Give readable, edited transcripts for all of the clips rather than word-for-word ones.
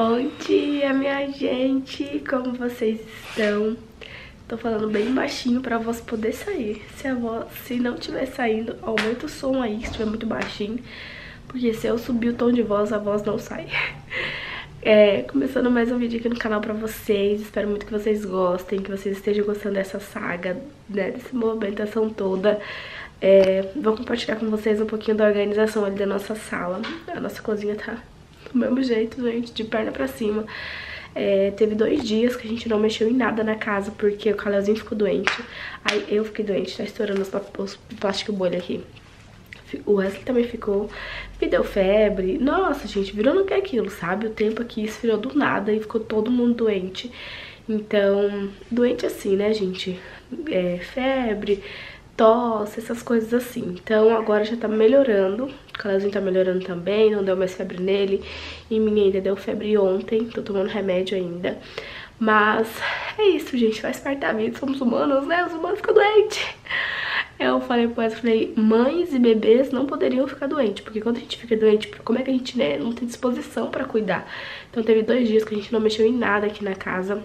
Bom dia, minha gente! Como vocês estão? Tô falando bem baixinho pra voz poder sair. Se não tiver saindo, aumenta o som aí, se estiver muito baixinho, porque se eu subir o tom de voz, a voz não sai. Começando mais um vídeo aqui no canal pra vocês. Espero muito que vocês gostem, que vocês estejam gostando dessa saga, né, dessa movimentação toda. Vou compartilhar com vocês um pouquinho da organização ali da nossa sala. A nossa cozinha tá do mesmo jeito, gente, de perna pra cima. Teve 2 dias que a gente não mexeu em nada na casa, porque o Caleuzinho ficou doente. Aí eu fiquei doente, tá estourando os plástico bolha aqui. O Wesley também ficou, me deu febre. Nossa, gente, virou no que é aquilo, sabe? O tempo aqui esfriou do nada e ficou todo mundo doente. Então, doente assim, né, gente? Febre, tosse, essas coisas assim. Então agora já tá melhorando, o Caleuzinho tá melhorando também, não deu mais febre nele. Em mim ainda deu febre ontem, tô tomando remédio ainda. Mas é isso, gente, faz parte da vida, somos humanos, né? Os humanos ficam doentes. Eu falei pro Wesley, falei, mães e bebês não poderiam ficar doentes, porque quando a gente fica doente, como é que a gente, né, não tem disposição pra cuidar? Então teve 2 dias que a gente não mexeu em nada aqui na casa,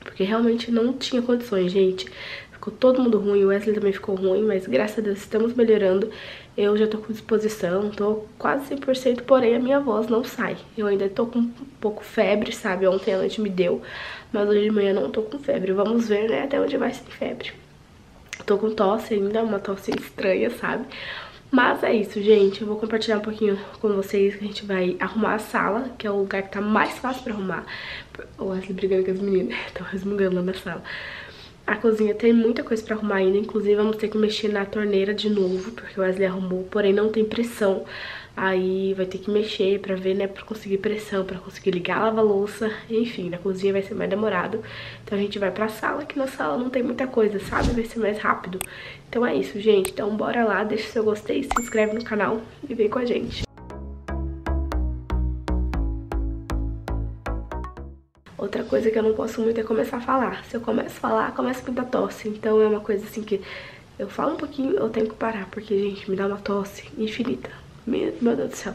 porque realmente não tinha condições, gente. Ficou todo mundo ruim, o Wesley também ficou ruim, mas graças a Deus estamos melhorando. Eu já tô com disposição, tô quase 100%, porém a minha voz não sai. Eu ainda tô com um pouco febre, sabe? Ontem à noite me deu, mas hoje de manhã não tô com febre. Vamos ver, né, até onde vai sem febre. Tô com tosse ainda, uma tosse estranha, sabe? Mas é isso, gente, eu vou compartilhar um pouquinho com vocês que a gente vai arrumar a sala, que é o lugar que tá mais fácil pra arrumar. O Wesley brigando com as meninas, estão resmungando lá na sala. A cozinha tem muita coisa pra arrumar ainda, inclusive vamos ter que mexer na torneira de novo, porque o Wesley arrumou, porém não tem pressão. Aí vai ter que mexer pra ver, né, pra conseguir pressão, pra conseguir ligar a lava-louça, enfim, na cozinha vai ser mais demorado. Então a gente vai pra sala, que na sala não tem muita coisa, sabe? Vai ser mais rápido. Então é isso, gente, então bora lá, deixa seu gostei, se inscreve no canal e vem com a gente. Outra coisa que eu não posso muito é começar a falar. Se eu começo a falar, começa a me dar tosse. Então é uma coisa assim que eu falo um pouquinho, eu tenho que parar, porque, gente, me dá uma tosse infinita. Meu Deus do céu.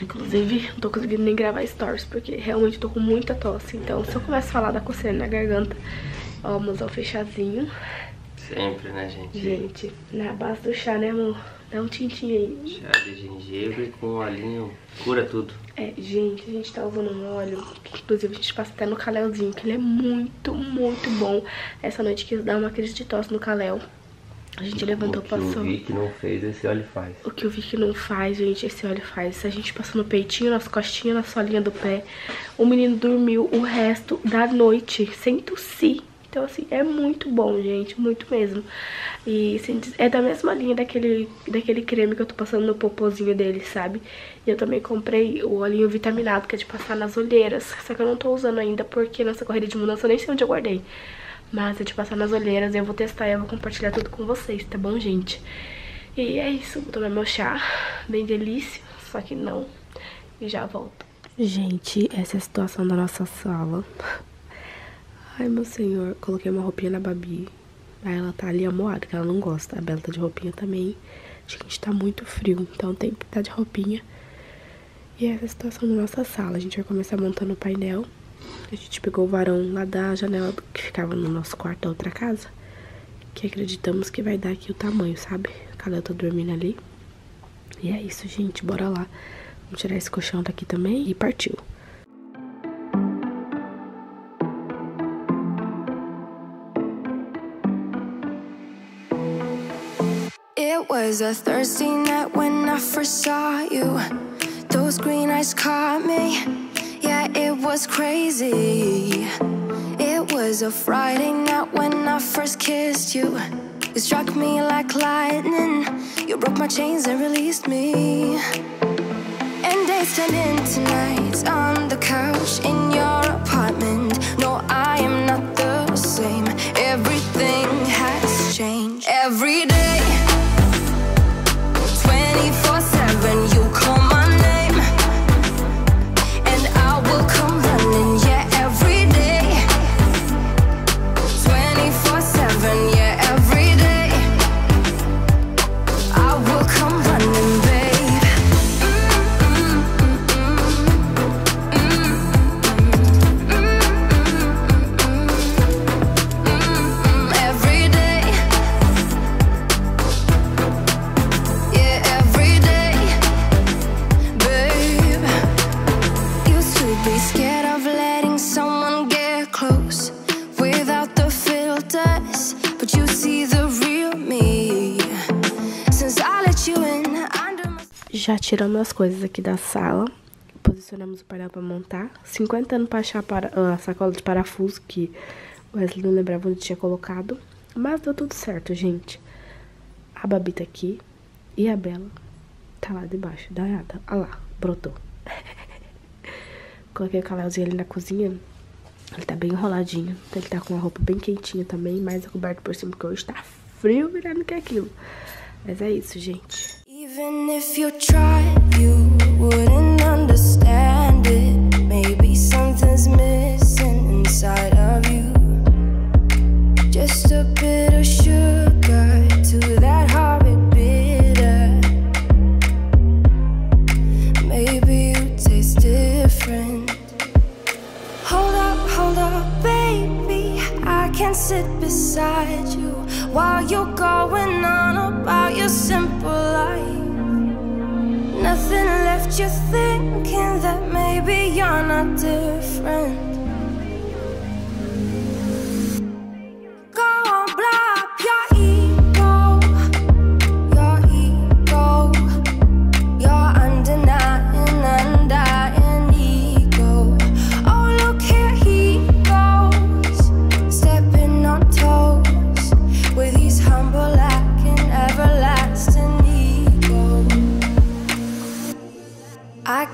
Inclusive, não tô conseguindo nem gravar stories, porque realmente eu tô com muita tosse. Então se eu começo a falar, dá coceira na garganta. Ó, vamos ao fechazinho. Sempre, né, gente? Gente, na base do chá, né, amor? Dá um tintinho aí. Chá de gengibre com olhinho cura tudo. Gente, a gente tá usando um óleo que, inclusive, a gente passa até no Caleuzinho, que ele é muito, muito bom. Essa noite quis dar uma crise de tosse no Caleu. A gente levantou, passou. O que o Vic não fez, esse óleo faz. O que o Vic não faz, gente, esse óleo faz. Se a gente passou no peitinho, nas costinhas, na solinha do pé. O menino dormiu o resto da noite, sem tossir. Então, assim, é muito bom, gente, muito mesmo. E assim, é da mesma linha daquele creme que eu tô passando no popozinho dele, sabe? E eu também comprei o olhinho vitaminado, que é de passar nas olheiras. Só que eu não tô usando ainda, porque nessa corrida de mudança eu nem sei onde eu guardei. Mas é de passar nas olheiras, eu vou testar e eu vou compartilhar tudo com vocês, tá bom, gente? E é isso, vou tomar meu chá, bem delícia, só que não. E já volto. Gente, essa é a situação da nossa sala. Ai, meu senhor, coloquei uma roupinha na Babi. Aí ela tá ali amoada, que ela não gosta. A Bela tá de roupinha também. Acho que a gente tá muito frio, então tem que tá de roupinha. E essa é a situação da nossa sala. A gente vai começar montando o painel. A gente pegou o varão lá da janela que ficava no nosso quarto da outra casa, que acreditamos que vai dar aqui o tamanho, sabe? A Caleu tá dormindo ali. E é isso, gente, bora lá. Vamos tirar esse colchão daqui também e partiu. It was a Thursday night when I first saw you. Those green eyes caught me. Yeah, it was crazy. It was a Friday night when I first kissed you. You struck me like lightning. You broke my chains and released me. And days turned into nights on the couch in your apartment. No, I am not the same. Everything has changed. Every day. be scared of letting someone get close without the filters, but you see the real me. Since I let you in under my... Já tiramos as coisas aqui da sala, posicionamos o painel para montar. 50 anos para achar a sacola de parafuso que o Wesley não lembrava onde tinha colocado, mas deu tudo certo, gente. A Babi tá aqui e a Bela tá lá debaixo da Yada. Ah lá, brotou. Coloquei o Kalelzinho ali na cozinha. Ele tá bem enroladinho. Ele tá com a roupa bem quentinha também, mas é coberto por cima, porque hoje tá frio, virado que é aquilo. Mas é isso, gente. Even if you try, you wouldn't understand it. Maybe something's missing inside of you. Just a bit of sugar to that horrid bitter. Maybe you taste different. Hold up, baby. I can't sit beside you while you're going on about your simple life. Nothing left you thinking that maybe you're not different.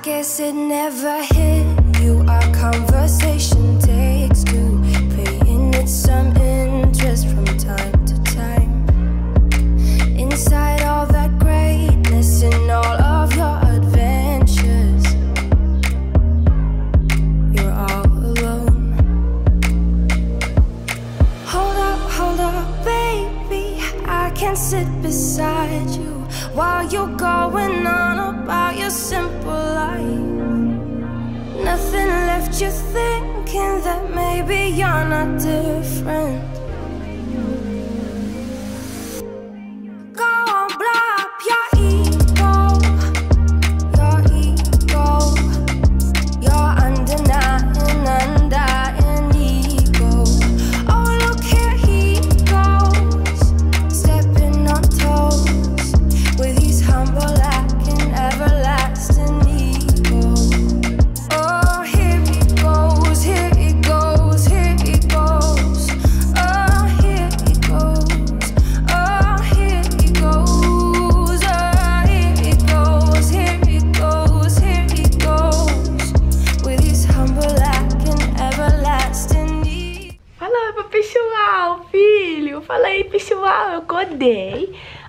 Guess it never hit you. Our conversation takes two, paying it some interest from time to time. Inside all that greatness and all of your adventures, you're all alone. Hold up, baby. I can't sit beside you while you're going on about your simple life. Nothing left you thinking that maybe you're not different.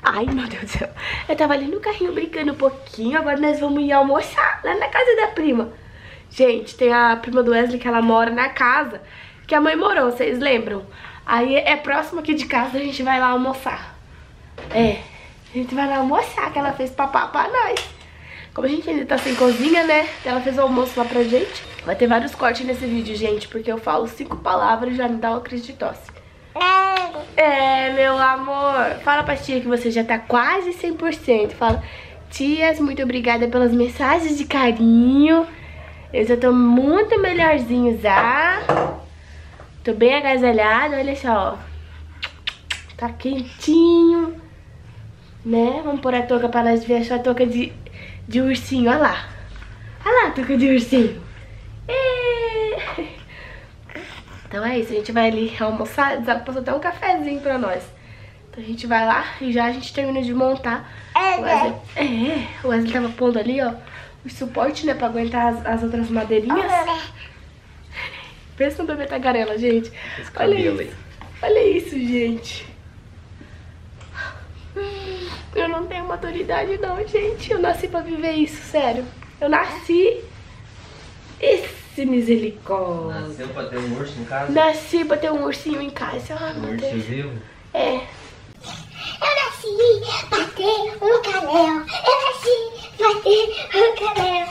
Ai, meu Deus do céu. Eu tava ali no carrinho brincando um pouquinho. Agora nós vamos ir almoçar lá na casa da prima. Gente, tem a prima do Wesley que ela mora na casa que a mãe morou, vocês lembram? Aí é próximo aqui de casa, a gente vai lá almoçar. É, a gente vai lá almoçar, que ela fez papá pra nós. Como a gente ainda tá sem cozinha, né? Ela fez o almoço lá pra gente. Vai ter vários cortes nesse vídeo, gente, porque eu falo 5 palavras e já me dá uma crise de tosse. É, meu amor. Fala pra tia que você já tá quase 100%. Fala, tias, muito obrigada pelas mensagens de carinho. Eu já tô muito melhorzinho já. Tô bem agasalhada, olha só. Tá quentinho, né? Vamos pôr a touca pra nós ver a touca de ursinho, olha lá. Olha lá a touca de ursinho. Então é isso, a gente vai ali almoçar, passou até um cafezinho pra nós. Então a gente vai lá e já a gente termina de montar. O Wesley tava pondo ali, ó, o suporte, né, pra aguentar as outras madeirinhas. Pensa no bebê tagarela, gente. Olha isso, gente. Eu não tenho maturidade não, gente. Eu nasci pra viver isso, sério. Eu nasci... Isso. Misericórdia. Nasceu pra ter um urso em casa? Nasci pra ter um ursinho em casa. Ai, um urso vivo? É. Eu nasci pra ter um Kalel. Eu nasci pra ter um Kalel.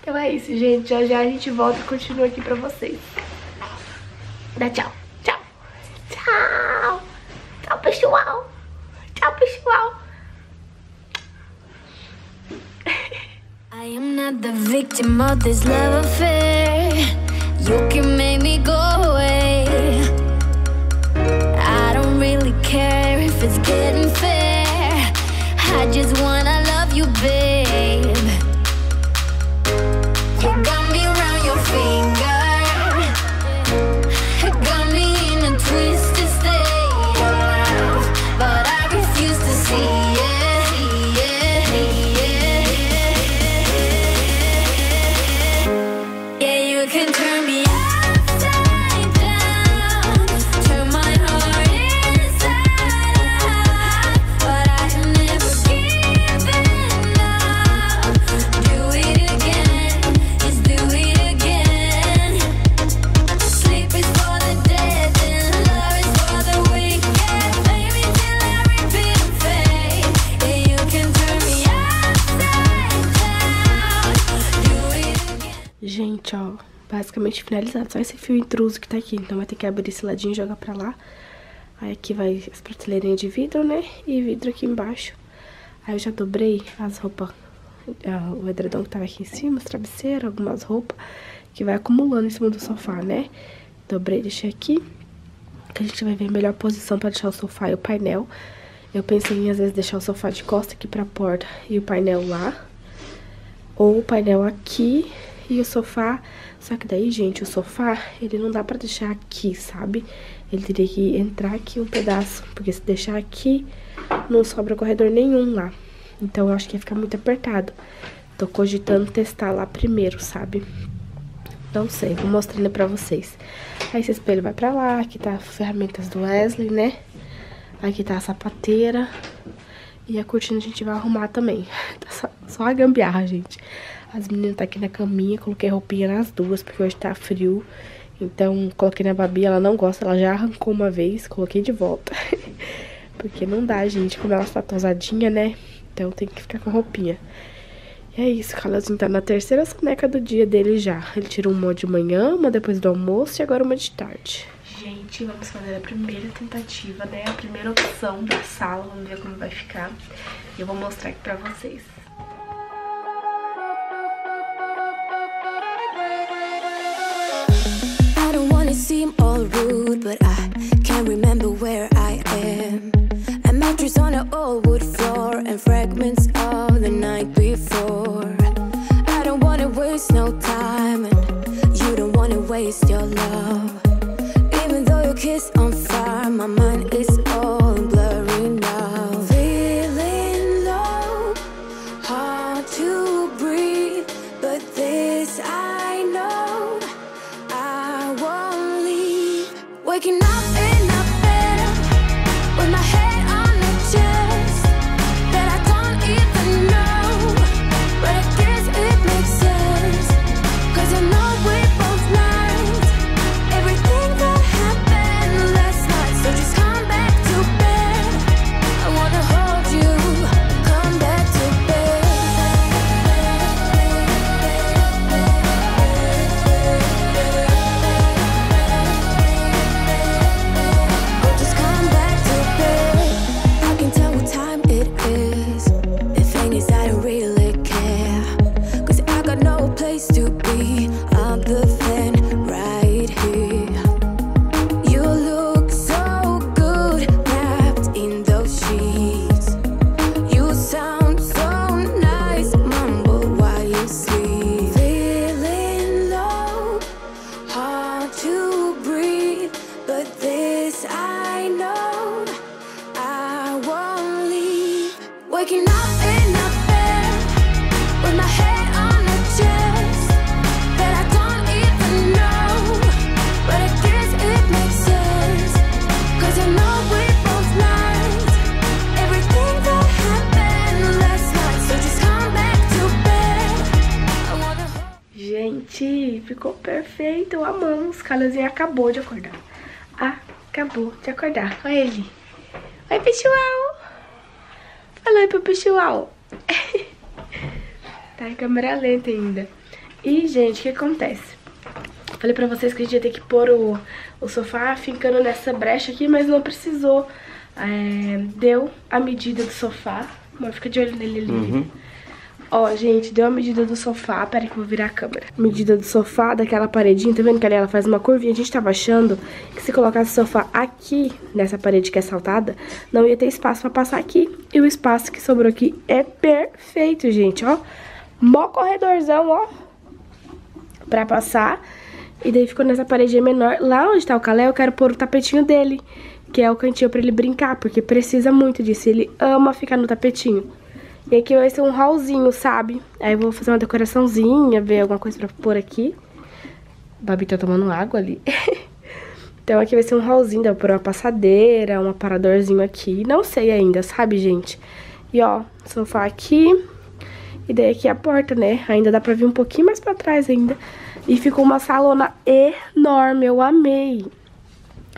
Então é isso, gente. Já já a gente volta e continua aqui pra vocês. Dá tchau. Tchau. Tchau. Tchau, pessoal. Tchau, pessoal. I am not the victim of this love affair. You can make me go away. I don't really care if it's getting fair. I just wanna love you, babe. You got me round your finger. You got me in a twisted state of love, but I refuse to see it. Gente, ó, basicamente finalizado. Só esse fio intruso que tá aqui. Então vai ter que abrir esse ladinho e jogar pra lá. Aí aqui vai as prateleirinhas de vidro, né? E vidro aqui embaixo. Aí eu já dobrei as roupas, o edredom que tava aqui em cima, os travesseiros, algumas roupas que vai acumulando em cima do sofá, né? Dobrei, deixei aqui. Que a gente vai ver a melhor posição pra deixar o sofá e o painel. Eu pensei em, às vezes, deixar o sofá de costa aqui pra porta e o painel lá. Ou o painel aqui e o sofá, só que daí, gente, o sofá, ele não dá pra deixar aqui, sabe? Ele teria que entrar aqui um pedaço, porque se deixar aqui, não sobra corredor nenhum lá. Então, eu acho que ia ficar muito apertado. Tô cogitando testar lá primeiro, sabe? Não sei, vou mostrando pra vocês. Aí esse espelho vai pra lá, aqui tá as ferramentas do Wesley, né? Aqui tá a sapateira. E a cortina a gente vai arrumar também. Tá só a gambiarra, gente. As meninas tá aqui na caminha, coloquei roupinha nas duas, porque hoje tá frio. Então, coloquei na Babi, ela não gosta, ela já arrancou uma vez, coloquei de volta. Porque não dá, gente, como ela tá tosadinha, né? Então tem que ficar com a roupinha. E é isso, o Carlãozinho tá na terceira soneca do dia dele já. Ele tirou uma de manhã, uma depois do almoço e agora uma de tarde. Gente, vamos fazer a primeira tentativa, né? A primeira opção da sala, vamos ver como vai ficar. E eu vou mostrar aqui pra vocês. Seem all rude, but I can't remember where I am. A mattress on an old wood floor and fragments of the night before. I don't wanna waste no time and you don't wanna waste your love. Even though your kiss on fire, my mind is all blurry now. Feeling low, hard to breathe, but this I know. Waking up in a bed with my head on the chest that I don't even know, but I guess it makes sense, 'cause I know we both lied. Everything that happened last night, so just come back to bed. I wanna hold you, come back to bed. To be other than right here. You look so good wrapped in those sheets. You sound so nice, mumble while you sleep. Feeling low, hard to breathe, but this I know, I won't leave. Waking up in a bed with my head on a chair. Gente, ficou perfeito, amamos. Carlãozinho acabou de acordar. Acabou de acordar. Olha ele. Oi, pessoal. Fala aí pro pessoal. Tá em câmera lenta ainda. E, gente, o que acontece? Falei pra vocês que a gente ia ter que pôr o sofá fincando nessa brecha aqui, mas não precisou. Deu a medida do sofá. Mas fica de olho nele ali. Uhum. Ó, gente, deu a medida do sofá. Pera que eu vou virar a câmera. Medida do sofá, daquela paredinha. Tá vendo que ali ela faz uma curvinha? A gente tava achando que se colocasse o sofá aqui, nessa parede que é saltada, não ia ter espaço pra passar aqui. E o espaço que sobrou aqui é perfeito, gente, ó. Mó corredorzão, ó, pra passar. E daí ficou nessa paredinha menor. Lá onde tá o Calé, eu quero pôr o tapetinho dele, que é o cantinho pra ele brincar, porque precisa muito disso. Ele ama ficar no tapetinho. E aqui vai ser um hallzinho, sabe? Aí eu vou fazer uma decoraçãozinha, ver alguma coisa pra pôr aqui. O Babi tá tomando água ali. Então aqui vai ser um hallzinho, dá pra pôr uma passadeira, um aparadorzinho aqui. Não sei ainda, sabe, gente? E ó, sofá aqui. E daí aqui a porta, né? Ainda dá pra vir um pouquinho mais pra trás ainda. E ficou uma salona enorme, eu amei.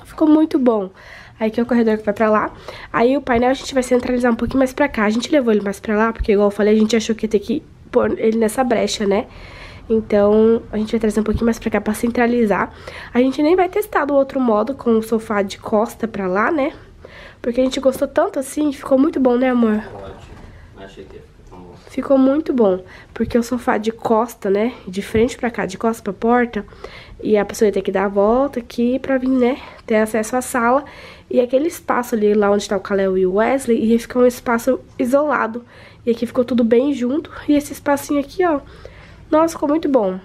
Ficou muito bom. Aí que é o corredor que vai pra lá. Aí o painel a gente vai centralizar um pouquinho mais pra cá. A gente levou ele mais pra lá, porque igual eu falei, a gente achou que ia ter que pôr ele nessa brecha, né? Então a gente vai trazer um pouquinho mais pra cá pra centralizar. A gente nem vai testar do outro modo, com o sofá de costa pra lá, né? Porque a gente gostou tanto assim, ficou muito bom, né, amor? Ficou muito bom, porque o sofá de costa, né, de frente pra cá, de costa pra porta, e a pessoa ia ter que dar a volta aqui pra vir, né, ter acesso à sala. E aquele espaço ali, lá onde tá o Kaleo e o Wesley, ia ficar um espaço isolado. E aqui ficou tudo bem junto. E esse espacinho aqui, ó, nossa, ficou muito bom.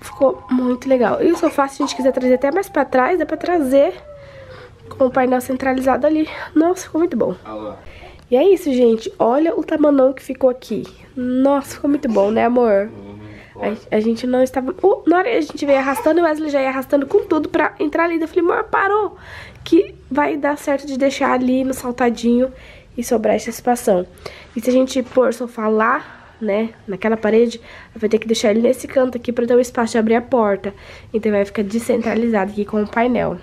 Ficou muito legal. E o sofá, se a gente quiser trazer até mais pra trás, dá pra trazer com o painel centralizado ali. Nossa, ficou muito bom. E é isso, gente. Olha o tamanão que ficou aqui. Nossa, ficou muito bom, né, amor? A gente não estava... na hora a gente veio arrastando, o Wesley já ia arrastando com tudo pra entrar ali. Eu falei, amor, parou, que vai dar certo de deixar ali no saltadinho e sobrar essa espação. E se a gente pôr o sofá lá, né, naquela parede, vai ter que deixar ele nesse canto aqui pra ter um espaço de abrir a porta. Então vai ficar descentralizado aqui com o painel.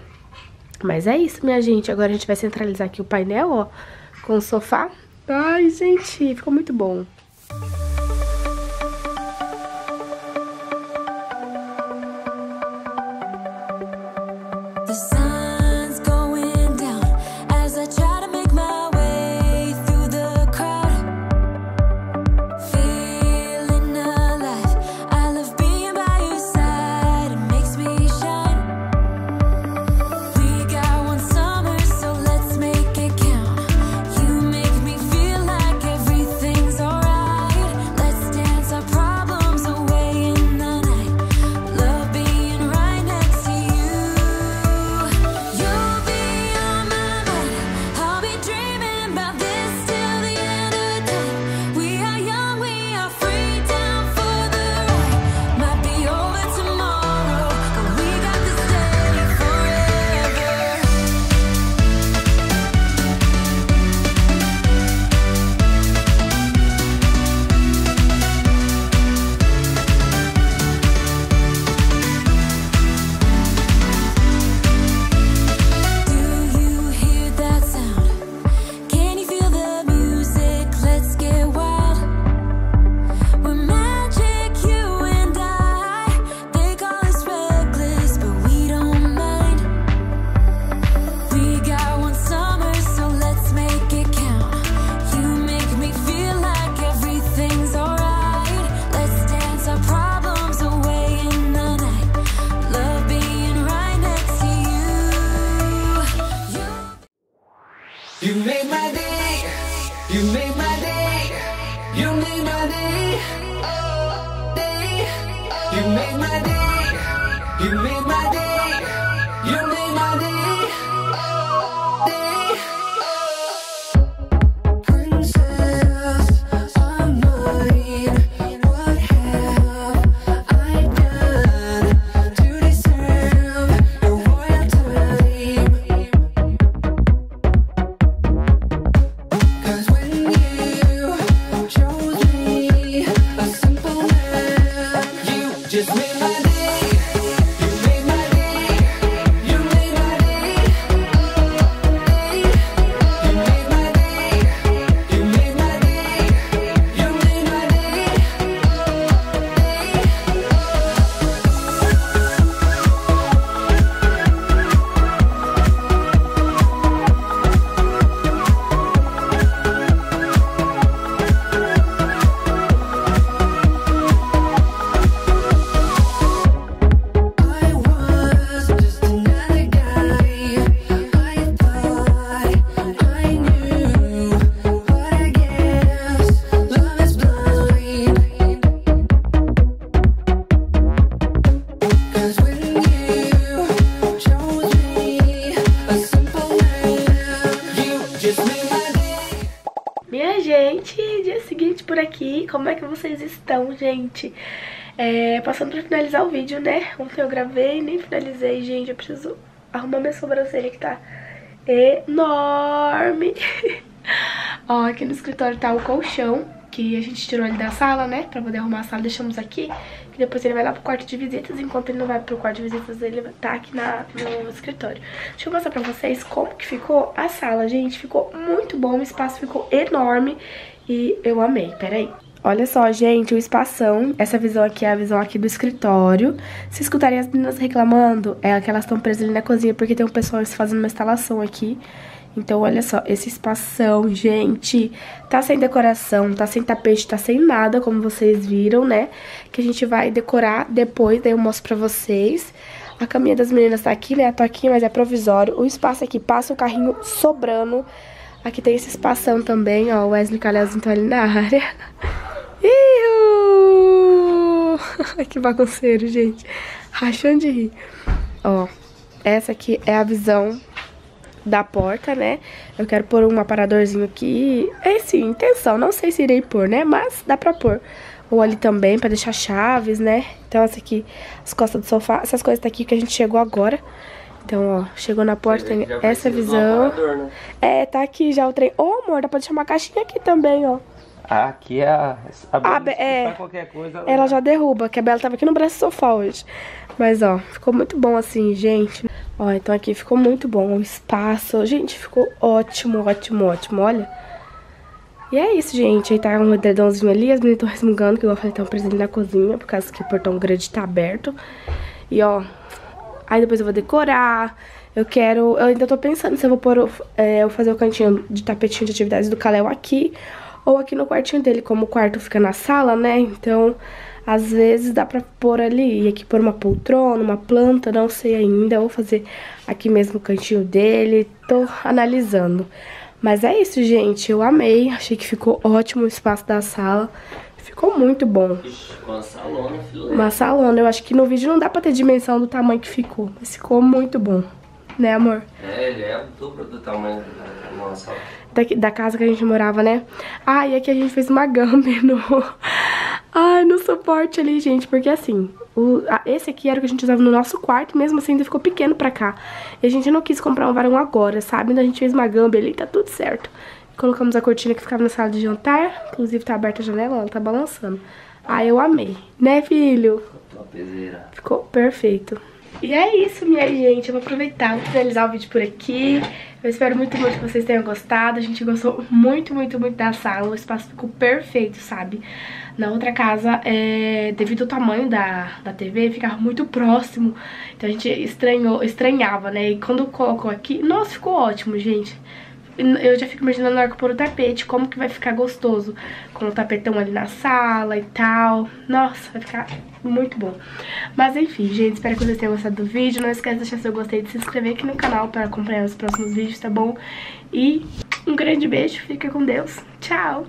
Mas é isso, minha gente. Agora a gente vai centralizar aqui o painel, ó, com o sofá. Ai, gente, ficou muito bom. como é que vocês estão, gente? Passando pra finalizar o vídeo, né? Ontem eu gravei e nem finalizei, gente. Eu preciso arrumar minha sobrancelha que tá enorme. Ó, aqui no escritório tá o colchão, que a gente tirou ele da sala, né? Pra poder arrumar a sala, deixamos aqui. Que depois ele vai lá pro quarto de visitas. Enquanto ele não vai pro quarto de visitas, ele tá aqui no escritório. Deixa eu mostrar pra vocês como que ficou a sala, gente. Ficou muito bom, o espaço ficou enorme. E eu amei, peraí. Olha só, gente, o espação, essa visão aqui é a visão aqui do escritório. Se escutarem as meninas reclamando, é que elas estão presas ali na cozinha, porque tem um pessoal fazendo uma instalação aqui. Então, olha só, esse espação, gente, tá sem decoração, tá sem tapete, tá sem nada, como vocês viram, né? Que a gente vai decorar depois, daí eu mostro pra vocês. A caminha das meninas tá aqui, né? A toquinha, mas é provisório. O espaço aqui passa o carrinho sobrando. Aqui tem esse espação também, ó, o Wesley Calhauzinho tá ali na área. Que bagunceiro, gente. Rachando de rir. Ó, essa aqui é a visão da porta, né? Eu quero pôr um aparadorzinho aqui. É sim, intenção. Não sei se irei pôr, né? Mas dá pra pôr. Ou ali também, pra deixar chaves, né? Então, essa aqui, as costas do sofá. Essas coisas daqui que a gente chegou agora. Então, ó, chegou na porta, tem essa visão. Aparador, né? É, tá aqui já o trem. Ô, amor, dá pra deixar uma caixinha aqui também, ó. Ah, aqui é a qualquer coisa. Ela já derruba, que a Bela tava aqui no braço do sofá hoje. Mas, ó, ficou muito bom assim, gente. Ó, então aqui ficou muito bom o espaço. Gente, ficou ótimo, ótimo, ótimo, olha. E é isso, gente. Aí tá um edredãozinho ali, as meninas estão resmungando, que igual eu falei, tá um presente na cozinha, por causa que o portão grande tá aberto. E, ó, aí depois eu vou decorar. Eu quero... Eu ainda tô pensando se eu vou pôr... eu vou fazer o cantinho de tapetinho de atividades do Kaleo aqui. Ou aqui no quartinho dele, como o quarto fica na sala, né? Então, às vezes dá pra pôr ali. E aqui pôr uma poltrona, uma planta, não sei ainda. Vou fazer aqui mesmo o cantinho dele. Tô analisando. Mas é isso, gente. Eu amei. Achei que ficou ótimo o espaço da sala. Ficou muito bom. Ixi, uma salona, filé. Uma salona. Eu acho que no vídeo não dá pra ter dimensão do tamanho que ficou. Mas ficou muito bom. Né, amor? É, ele é o dobro do tamanho da nossa da casa que a gente morava, né? Ah, e aqui a gente fez uma gâmbia no... Ai, no suporte ali, gente. Porque assim, esse aqui era o que a gente usava no nosso quarto. Mesmo assim, ainda ficou pequeno pra cá. E a gente não quis comprar um varão agora, sabe? Então a gente fez uma gâmbia ali, tá tudo certo. Colocamos a cortina que ficava na sala de jantar. Inclusive tá aberta a janela, ela tá balançando. Ah, eu amei. Né, filho? Ficou perfeito. E é isso, minha gente. Eu vou aproveitar, vou finalizar o vídeo por aqui. Eu espero muito, muito que vocês tenham gostado. A gente gostou muito, muito, muito da sala. O espaço ficou perfeito, sabe? Na outra casa, devido ao tamanho da TV, ficava muito próximo. Então a gente estranhava, né? E quando colocou aqui... Nossa, ficou ótimo, gente. Eu já fico imaginando na hora que eu pôr o tapete, como que vai ficar gostoso com o tapetão ali na sala e tal. Nossa, vai ficar muito bom. Mas enfim, gente, espero que vocês tenham gostado do vídeo. Não esquece de deixar seu gostei, de se inscrever aqui no canal para acompanhar os próximos vídeos, tá bom? E um grande beijo, fica com Deus. Tchau!